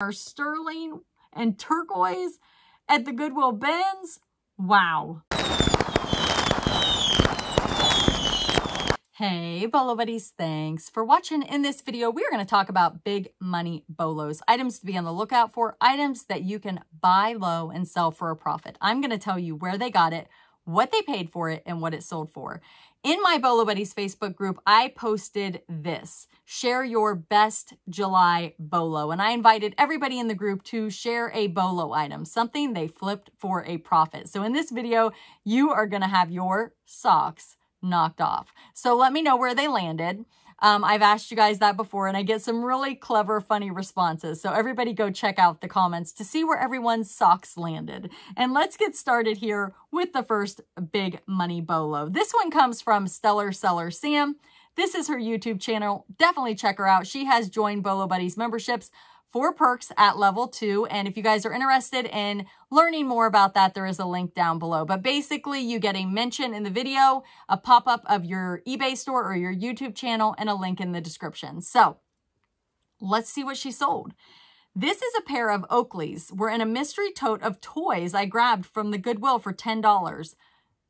are sterling and turquoise at the Goodwill bins. Wow. Hey Bolo Buddies, thanks for watching. In this video, we're going to talk about big money bolos, items to be on the lookout for, items that you can buy low and sell for a profit. I'm going to tell you where they got it, what they paid for it, and what it sold for. In my Bolo Buddies Facebook group, I posted this, share your best July bolo. And I invited everybody in the group to share a bolo item, something they flipped for a profit. So in this video, you are going to have your socks knocked off. So let me know where they landed. I've asked you guys that before and I get some really clever, funny responses. So everybody go check out the comments to see where everyone's socks landed. And let's get started here with the first big money bolo. This one comes from Stellar Seller Sam. This is her YouTube channel. Definitely check her out. She has joined Bolo Buddies memberships for perks at level 2. And if you guys are interested in learning more about that, there is a link down below. But basically you get a mention in the video, a pop-up of your eBay store or your YouTube channel, and a link in the description. So let's see what she sold. This is a pair of Oakleys. We're in a mystery tote of toys I grabbed from the Goodwill for $10.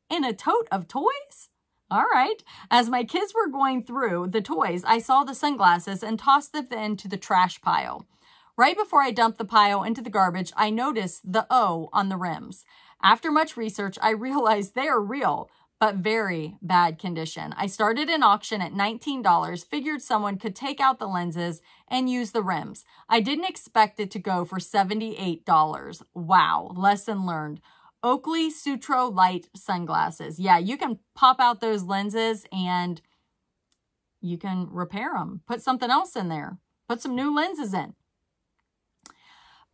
In a tote of toys? All right. As my kids were going through the toys, I saw the sunglasses and tossed them into the trash pile. Right before I dumped the pile into the garbage, I noticed the O on the rims. After much research, I realized they are real, but very bad condition. I started an auction at $19, figured someone could take out the lenses and use the rims. I didn't expect it to go for $78. Wow, lesson learned. Oakley Sutro Light sunglasses. Yeah, you can pop out those lenses and you can repair them. Put something else in there. Put some new lenses in.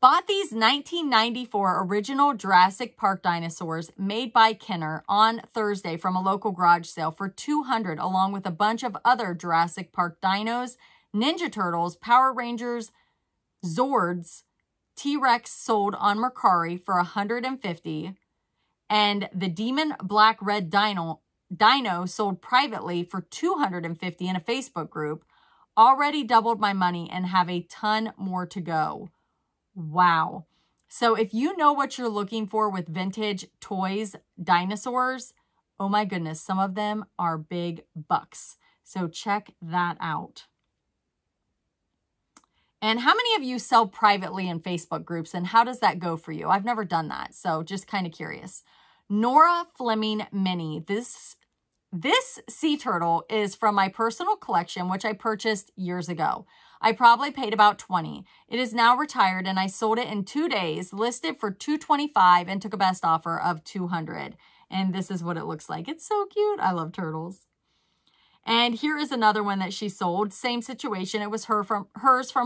Bought these 1994 original Jurassic Park dinosaurs made by Kenner on Thursday from a local garage sale for $200, along with a bunch of other Jurassic Park dinos, Ninja Turtles, Power Rangers, Zords, T-Rex sold on Mercari for $150, and the Demon Black Red Dino sold privately for $250 in a Facebook group. Already doubled my money and have a ton more to go. Wow. So if you know what you're looking for with vintage toys, dinosaurs, oh my goodness, some of them are big bucks. So check that out. And how many of you sell privately in Facebook groups and how does that go for you? I've never done that. So just kind of curious. Nora Fleming Mini. This sea turtle is from my personal collection, which I purchased years ago. I probably paid about $20. It is now retired and I sold it in 2 days, listed for $225 and took a best offer of $200. And this is what it looks like. It's so cute. I love turtles. And here is another one that she sold. Same situation. It was hers from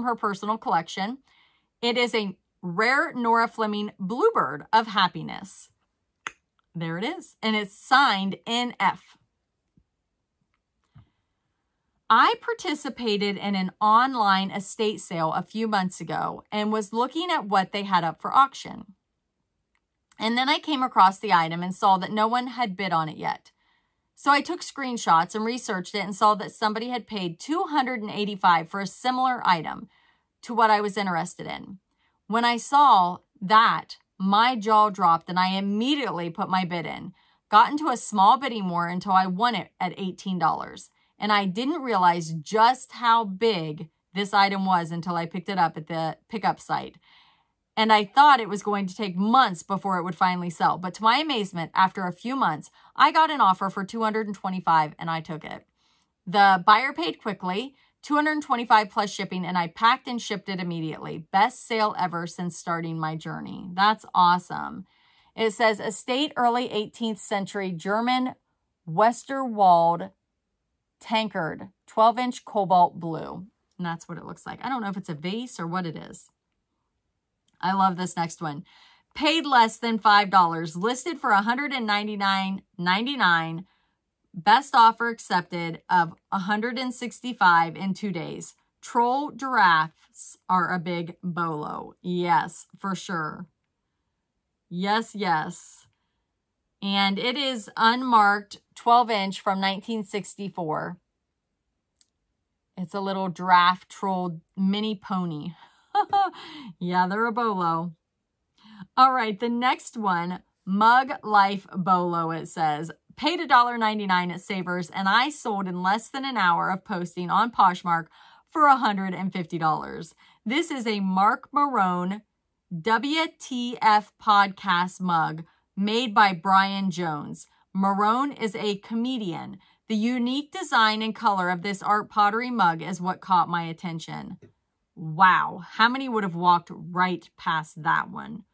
her personal collection. It is a rare Nora Fleming Bluebird of Happiness. There it is. And it's signed NF. I participated in an online estate sale a few months ago and was looking at what they had up for auction. And then I came across the item and saw that no one had bid on it yet. So I took screenshots and researched it and saw that somebody had paid $285 for a similar item to what I was interested in. When I saw that, my jaw dropped and I immediately put my bid in, got into a small bidding war until I won it at $18. And I didn't realize just how big this item was until I picked it up at the pickup site. And I thought it was going to take months before it would finally sell. But to my amazement, after a few months, I got an offer for $225 and I took it. The buyer paid quickly, $225 plus shipping, and I packed and shipped it immediately. Best sale ever since starting my journey. That's awesome. It says estate early 18th century German Westerwald tankard, 12-inch cobalt blue. And that's what it looks like. I don't know if it's a vase or what it is. I love this next one. Paid less than $5, listed for $199.99, best offer accepted of $165 in 2 days. Troll giraffes are a big bolo. Yes, for sure. Yes, yes. And it is unmarked 12-inch from 1964. It's a little giraffe troll mini pony. Yeah, they're a bolo. All right, the next one, Mug Life Bolo, it says. Paid $1.99 at Savers, and I sold in less than an hour of posting on Poshmark for $150. This is a Marc Maron WTF podcast mug made by Brian Jones. Maron is a comedian. The unique design and color of this art pottery mug is what caught my attention. Wow, how many would have walked right past that one?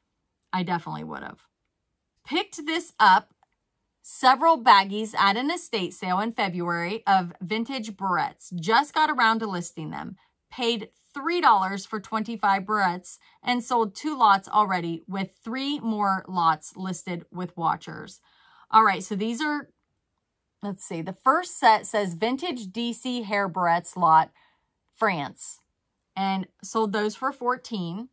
I definitely would have. Picked this up several baggies at an estate sale in February of vintage barrettes. Just got around to listing them. Paid $3 for 25 barrettes and sold 2 lots already, with 3 more lots listed with watchers. All right, so these are, let's see. The first set says Vintage DC Hair Barrettes Lot, France, and sold those for $14.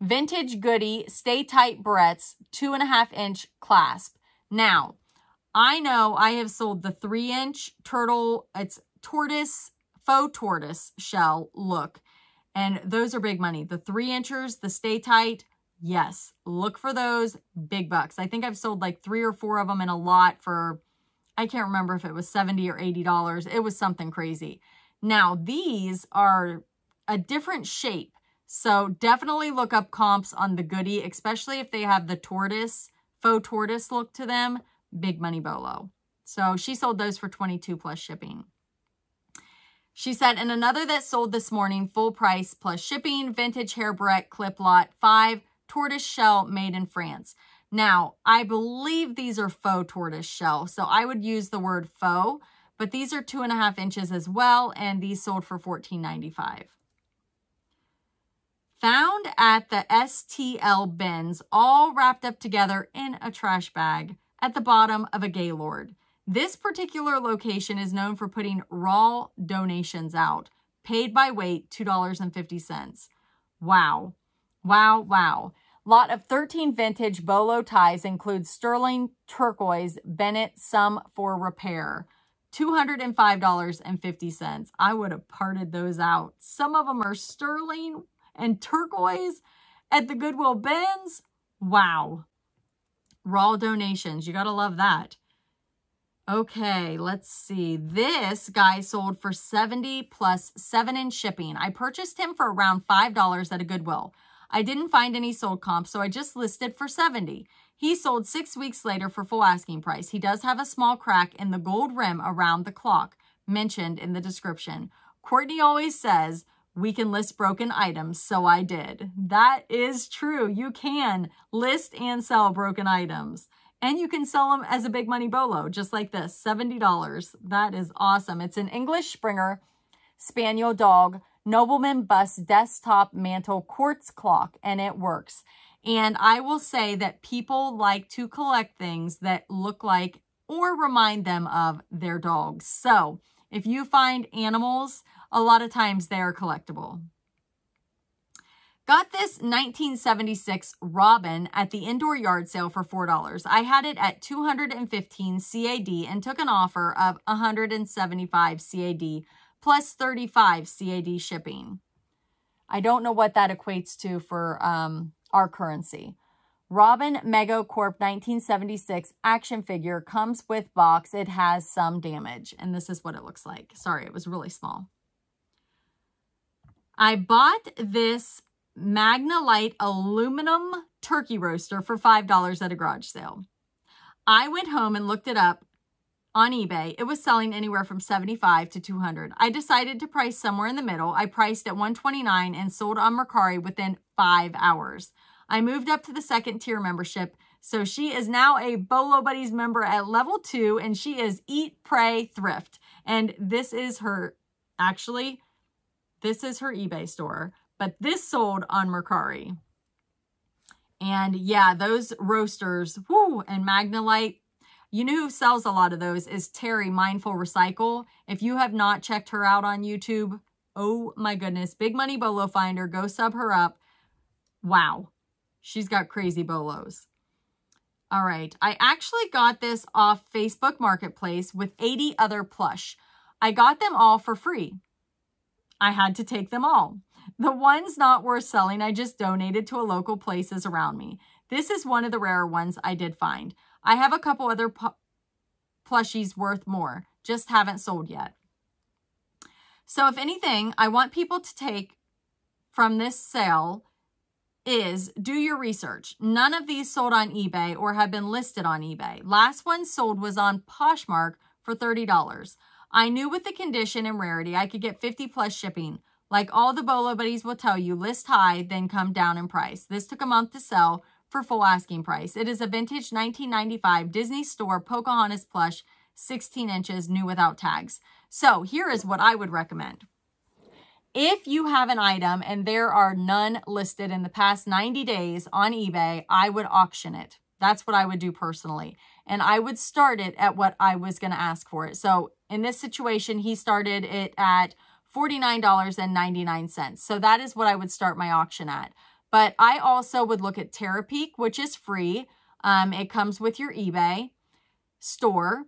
Vintage Goody Stay Tight Barrettes 2.5-inch clasp. Now, I know I have sold the 3-inch turtle, it's tortoise, faux tortoise shell look. And those are big money. The 3-inchers, the Stay Tight, yes. Look for those, big bucks. I think I've sold like 3 or 4 of them in a lot for, I can't remember if it was $70 or $80. It was something crazy. Now, these are a different shape. So definitely look up comps on the Goodie, especially if they have the tortoise, faux tortoise look to them. Big money bolo. So she sold those for $22 plus shipping. She said, and another that sold this morning, full price plus shipping, vintage hair barrette clip lot 5, tortoise shell made in France. Now, I believe these are faux tortoise shell, so I would use the word faux, but these are 2.5 inches as well, and these sold for $14.95. Found at the STL bins, all wrapped up together in a trash bag, at the bottom of a Gaylord. This particular location is known for putting raw donations out, paid by weight, $2.50. Wow, wow, wow. Lot of 13 vintage bolo ties includes sterling, turquoise, Bennett, some for repair, $205.50. I would have parted those out. Some of them are sterling and turquoise at the Goodwill bins. Wow. Raw donations. You got to love that. Okay, let's see. This guy sold for $70 plus $7 in shipping. I purchased him for around $5 at a Goodwill. I didn't find any sold comps, so I just listed for $70. He sold 6 weeks later for full asking price. He does have a small crack in the gold rim around the clock mentioned in the description. Courtney always says, we can list broken items, so I did. That is true. You can list and sell broken items. And you can sell them as a big money bolo, just like this, $70. That is awesome. It's an English Springer, Spaniel Dog, Nobleman Bus Desktop Mantle Quartz Clock, and it works. And I will say that people like to collect things that look like or remind them of their dogs. So if you find animals, a lot of times they are collectible. Got this 1976 robin at the indoor yard sale for $4. I had it at 215 CAD and took an offer of 175 CAD plus 35 CAD shipping. I don't know what that equates to for our currency. Robin Mego Corp 1976 action figure comes with box. It has some damage. And this is what it looks like. Sorry, it was really small. I bought this MagnaLite aluminum turkey roaster for $5 at a garage sale. I went home and looked it up on eBay. It was selling anywhere from $75 to $200. I decided to price somewhere in the middle. I priced at $129 and sold on Mercari within 5 hours. I moved up to the second tier membership, so she is now a BOLO Buddies member at level 2, and she is Eat, Pray, Thrift. And this is her, actually, this is her eBay store, but this sold on Mercari. And yeah, those roasters, whoo, and MagnaLite, you know who sells a lot of those is Terry Mindful Recycle. If you have not checked her out on YouTube, oh my goodness, big money bolo finder, go sub her up. Wow, she's got crazy bolos. All right, I actually got this off Facebook Marketplace with 80 other plush. I got them all for free. I had to take them all. The ones not worth selling, I just donated to a local places around me. This is one of the rarer ones I did find. I have a couple other plushies worth more, just haven't sold yet. So if anything, I want people to take from this sale is do your research. None of these sold on eBay or have been listed on eBay. Last one sold was on Poshmark for $30. I knew with the condition and rarity, I could get 50 plus shipping. Like all the Bolo Buddies will tell you, list high, then come down in price. This took a month to sell for full asking price. It is a vintage 1995 Disney Store Pocahontas plush, 16 inches, new without tags. So here is what I would recommend. If you have an item and there are none listed in the past 90 days on eBay, I would auction it. That's what I would do personally. And I would start it at what I was going to ask for it. So in this situation, he started it at $49.99. So that is what I would start my auction at. But I also would look at Terapeak, which is free. It comes with your eBay store.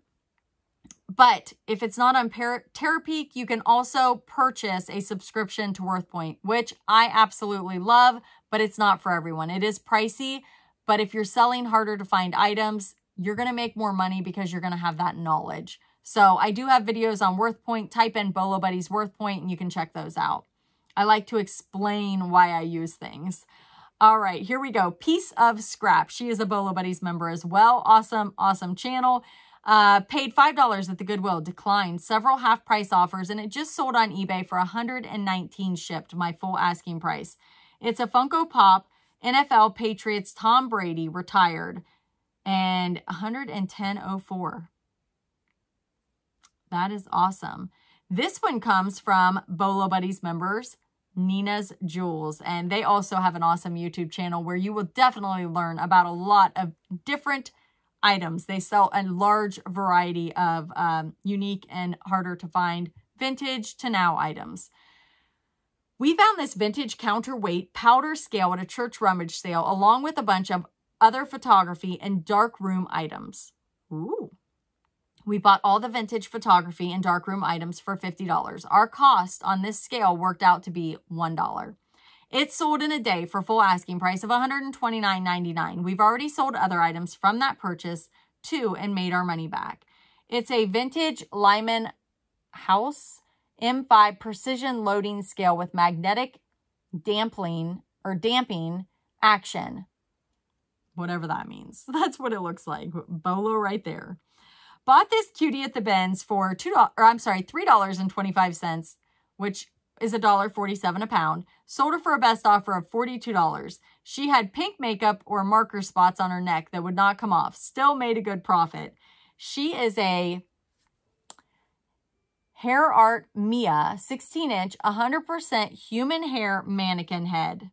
But if it's not on Terapeak, you can also purchase a subscription to WorthPoint, which I absolutely love, but it's not for everyone. It is pricey, but if you're selling harder to find items, you're going to make more money because you're going to have that knowledge. So I do have videos on WorthPoint. Type in Bolo Buddies WorthPoint and you can check those out. I like to explain why I use things. All right, here we go. Piece of Scrap. She is a Bolo Buddies member as well. Awesome, awesome channel. Paid $5 at the Goodwill, declined several half-price offers, and it just sold on eBay for $119 shipped, my full asking price. It's a Funko Pop, NFL Patriots, Tom Brady, retired, and $110.04. That is awesome. This one comes from Bolo Buddies members, Nina's Jewels, and they also have an awesome YouTube channel where you will definitely learn about a lot of different items. They sell a large variety of unique and harder to find vintage to now items. We found this vintage counterweight powder scale at a church rummage sale along with a bunch of other photography and darkroom items. Ooh. We bought all the vintage photography and darkroom items for $50. Our cost on this scale worked out to be $1. It sold in a day for full asking price of $129.99. We've already sold other items from that purchase too and made our money back. It's a vintage Lyman House M5 precision loading scale with magnetic damping action. Whatever that means. That's what it looks like. Bolo right there. Bought this cutie at the bins for $3.25, which is $1.47 a pound. Sold her for a best offer of $42. She had pink makeup or marker spots on her neck that would not come off. Still made a good profit. She is a Hair Art Mia 16-inch, 100% human hair mannequin head.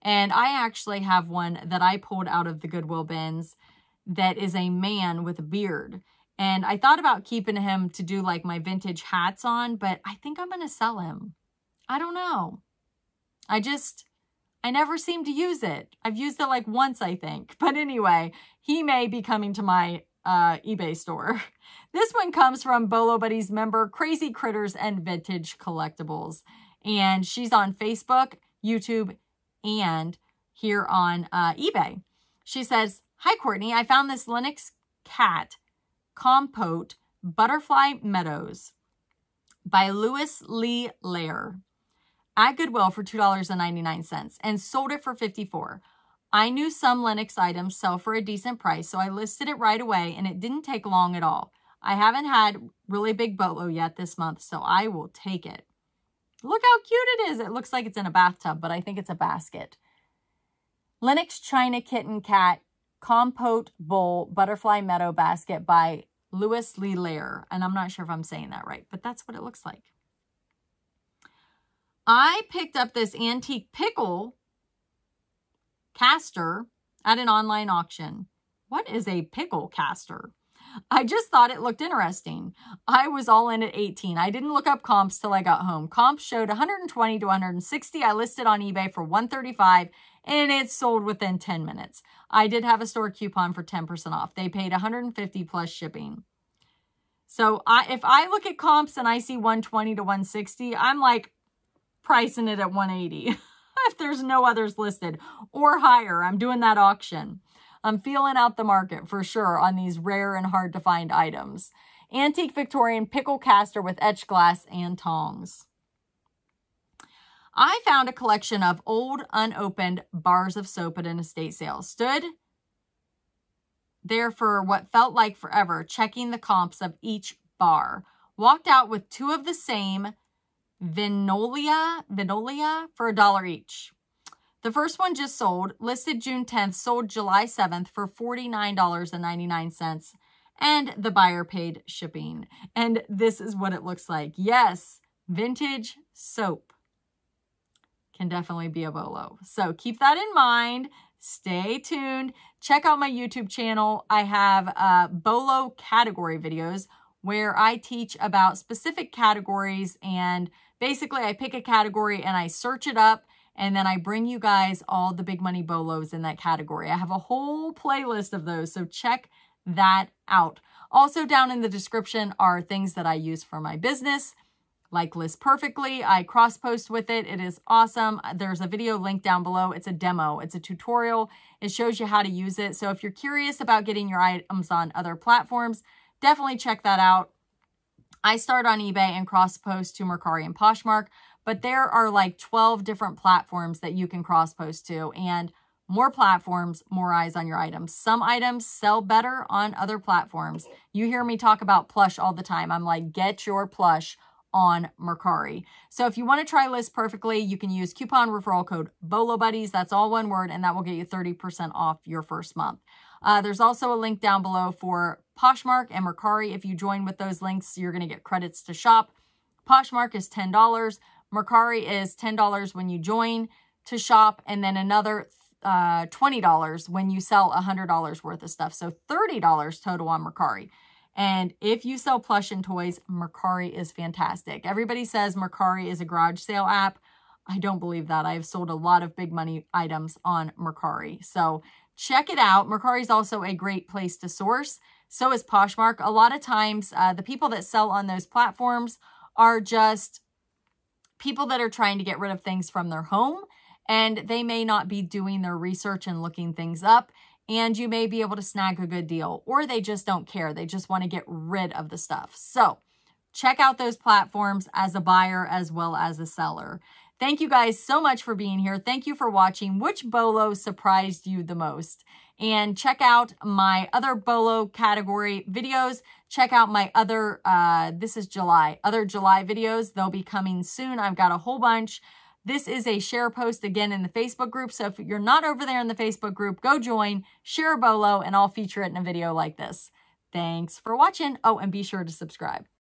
And I actually have one that I pulled out of the Goodwill bins that is a man with a beard. And I thought about keeping him to do like my vintage hats on, but I think I'm going to sell him. I don't know. I never seem to use it. I've used it like once, I think. But anyway, he may be coming to my eBay store. This one comes from Bolo Buddies member Crazy Critters and Vintage Collectibles. And she's on Facebook, YouTube, and here on eBay. She says, "Hi, Courtney. I found this Lenox cat Compote Butterfly Meadows by Lewis Lee Lair at Goodwill for $2.99 and sold it for $54. I knew some Lenox items sell for a decent price, so I listed it right away and it didn't take long at all. I haven't had really big bolo yet this month, so I will take it. Look how cute it is. It looks like it's in a bathtub, but I think it's a basket. Lenox China Kitten Cat Compote Bowl Butterfly Meadow Basket by Lewis Lee Lair." And I'm not sure if I'm saying that right, but that's what it looks like. I picked up this antique pickle caster at an online auction. What is a pickle caster? I just thought it looked interesting. I was all in at 18. I didn't look up comps till I got home. Comps showed 120 to 160. I listed on eBay for 135 and it sold within 10 minutes. I did have a store coupon for 10% off. They paid 150 plus shipping. So if I look at comps and I see 120 to 160, I'm like, pricing it at $180 if there's no others listed, or higher. I'm doing that auction. I'm feeling out the market for sure on these rare and hard to find items. Antique Victorian pickle caster with etched glass and tongs. I found a collection of old unopened bars of soap at an estate sale. Stood there for what felt like forever, checking the comps of each bar. Walked out with two of the same Vinolia for $1 each. The first one just sold, listed June 10th, sold July 7th for $49.99, and the buyer paid shipping. And this is what it looks like. Yes, vintage soap can definitely be a bolo. So keep that in mind. Stay tuned. Check out my YouTube channel. I have bolo category videos where I teach about specific categories, and basically I pick a category and I search it up, and then I bring you guys all the big money bolos in that category. I have a whole playlist of those, so check that out. Also down in the description are things that I use for my business, like List Perfectly. I cross-post with it. It is awesome. There's a video link down below. It's a demo. It's a tutorial. It shows you how to use it. So if you're curious about getting your items on other platforms, definitely check that out. I start on eBay and cross-post to Mercari and Poshmark, but there are like 12 different platforms that you can cross-post to, and more platforms, more eyes on your items. Some items sell better on other platforms. You hear me talk about plush all the time. I'm like, get your plush on Mercari. So if you want to try List Perfectly, you can use coupon referral code BOLOBUDDIES. That's all one word, and that will get you 30% off your first month. There's also a link down below for Poshmark and Mercari. If you join with those links, you're going to get credits to shop. Poshmark is $10. Mercari is $10 when you join to shop, and then another $20 when you sell $100 worth of stuff. So $30 total on Mercari. And if you sell plush and toys, Mercari is fantastic. Everybody says Mercari is a garage sale app. I don't believe that. I've sold a lot of big money items on Mercari. So check it out. Mercari is also a great place to source. So is Poshmark. A lot of times the people that sell on those platforms are just people that are trying to get rid of things from their home, and they may not be doing their research and looking things up, and you may be able to snag a good deal, or they just don't care. They just want to get rid of the stuff. So check out those platforms as a buyer as well as a seller. Thank you guys so much for being here. Thank you for watching. Which bolo surprised you the most? And check out my other bolo category videos. Check out my other, this is July, other July videos. They'll be coming soon. I've got a whole bunch. This is a share post again in the Facebook group. So if you're not over there in the Facebook group, go join, share a bolo, and I'll feature it in a video like this. Thanks for watching. Oh, and be sure to subscribe.